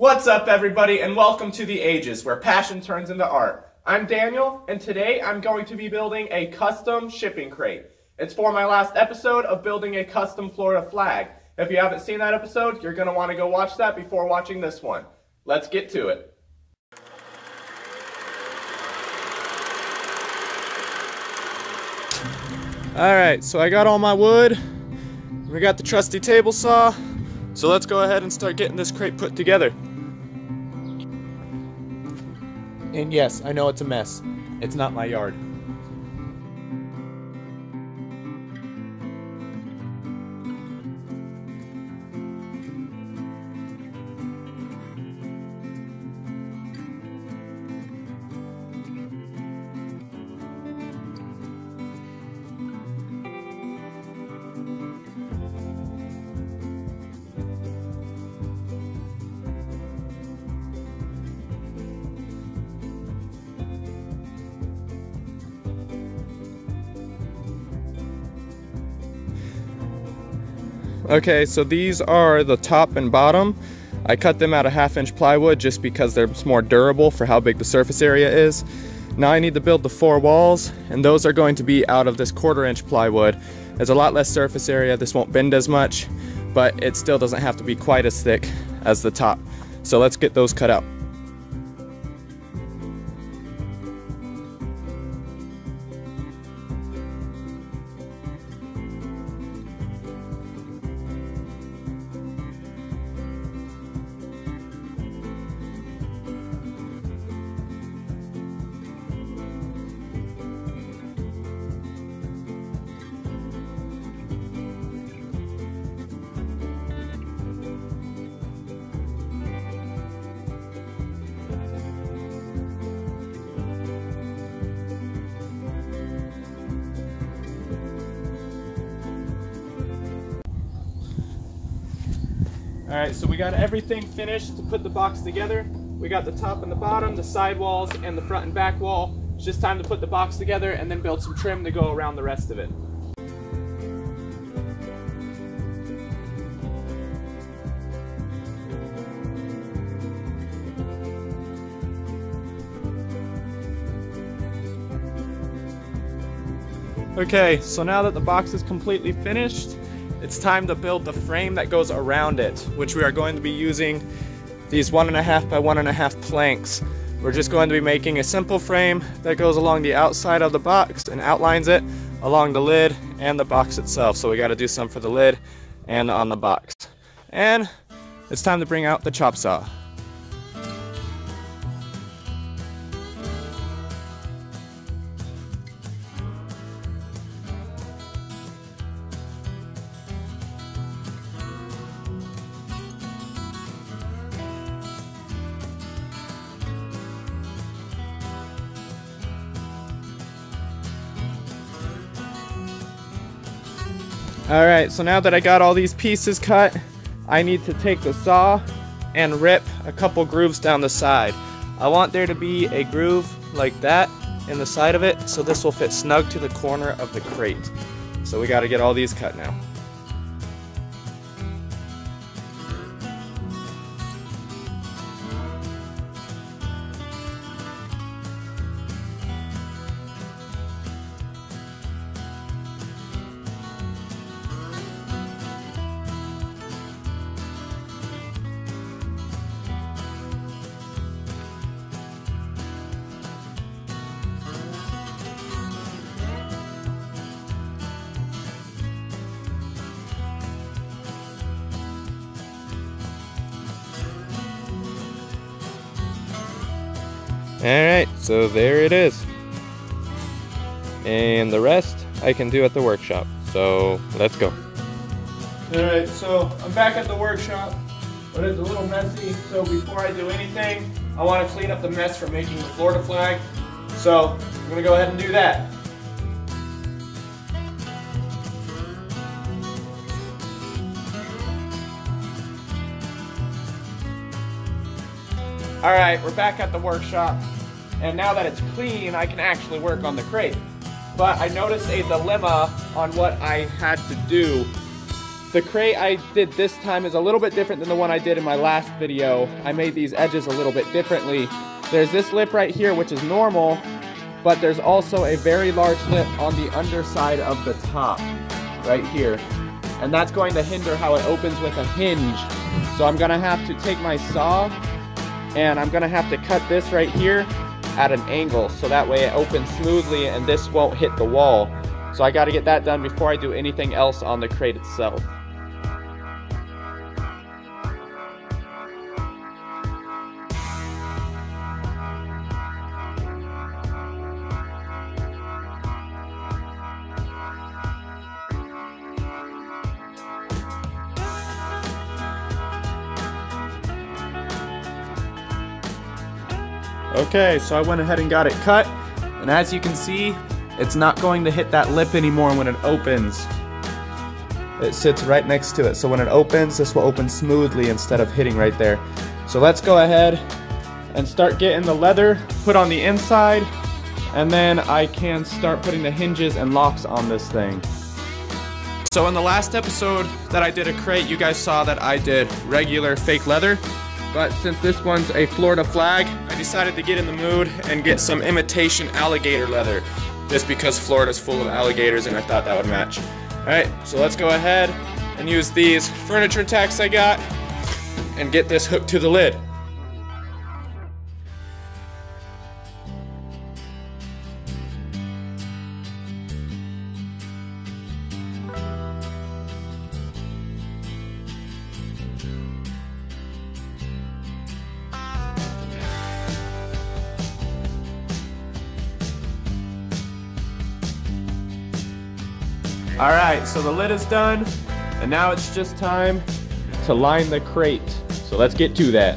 What's up, everybody, and welcome to The Ages, where passion turns into art. I'm Daniel, and today I'm going to be building a custom shipping crate. It's for my last episode of building a custom Florida flag. If you haven't seen that episode, you're going to want to go watch that before watching this one. Let's get to it. Alright, so I got all my wood. We got the trusty table saw, so let's go ahead and start getting this crate put together. And yes, I know it's a mess. It's not my yard. Okay, so these are the top and bottom. I cut them out of 1/2 inch plywood just because they're more durable for how big the surface area is. Now I need to build the four walls, and those are going to be out of this 1/4 inch plywood. There's a lot less surface area, this won't bend as much, but it still doesn't have to be quite as thick as the top. So let's get those cut out. Alright, so we got everything finished to put the box together. We got the top and the bottom, the side walls, and the front and back wall. It's just time to put the box together and then build some trim to go around the rest of it. Okay, so now that the box is completely finished, it's time to build the frame that goes around it, which we are going to be using these 1.5 by 1.5 planks. We're just going to be making a simple frame that goes along the outside of the box and outlines it along the lid and the box itself. So we got to do some for the lid and on the box. And it's time to bring out the chop saw. Alright, so now that I got all these pieces cut, I need to take the saw and rip a couple grooves down the side. I want there to be a groove like that in the side of it, so this will fit snug to the corner of the crate. So we got to get all these cut now. Alright, so there it is. And the rest I can do at the workshop. So let's go. Alright, so I'm back at the workshop, but it's a little messy. So before I do anything, I want to clean up the mess from making the Florida flag. So I'm going to go ahead and do that. Alright, we're back at the workshop, and now that it's clean, I can actually work on the crate. But I noticed a dilemma on what I had to do. The crate I did this time is a little bit different than the one I did in my last video. I made these edges a little bit differently. There's this lip right here, which is normal, but there's also a very large lip on the underside of the top, right here. And that's going to hinder how it opens with a hinge. So I'm gonna have to take my saw and I'm gonna have to cut this right here at an angle so that way it opens smoothly and this won't hit the wall. So I gotta get that done before I do anything else on the crate itself. Okay, so I went ahead and got it cut, and as you can see, it's not going to hit that lip anymore when it opens. It sits right next to it, so when it opens, this will open smoothly instead of hitting right there. So let's go ahead and start getting the leather put on the inside, and then I can start putting the hinges and locks on this thing. So in the last episode that I did a crate, you guys saw that I did regular fake leather. But since this one's a Florida flag, I decided to get in the mood and get some imitation alligator leather, just because Florida's full of alligators and I thought that would match. Alright, so let's go ahead and use these furniture tacks I got and get this hooked to the lid. Alright, so the lid is done, and now it's just time to line the crate. So let's get to that.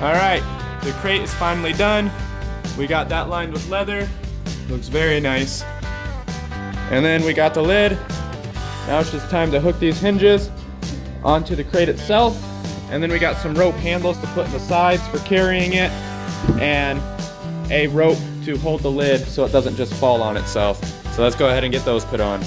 Alright, the crate is finally done. We got that lined with leather. Looks very nice. And then we got the lid. Now it's just time to hook these hinges onto the crate itself. And then we got some rope handles to put in the sides for carrying it, and a rope to hold the lid so it doesn't just fall on itself. So let's go ahead and get those put on.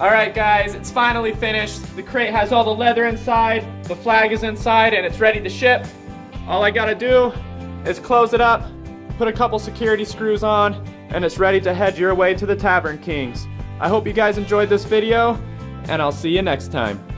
Alright guys, it's finally finished. The crate has all the leather inside, the flag is inside, and it's ready to ship. All I gotta do is close it up, put a couple security screws on, and it's ready to head your way to the Tavern Kings. I hope you guys enjoyed this video, and I'll see you next time.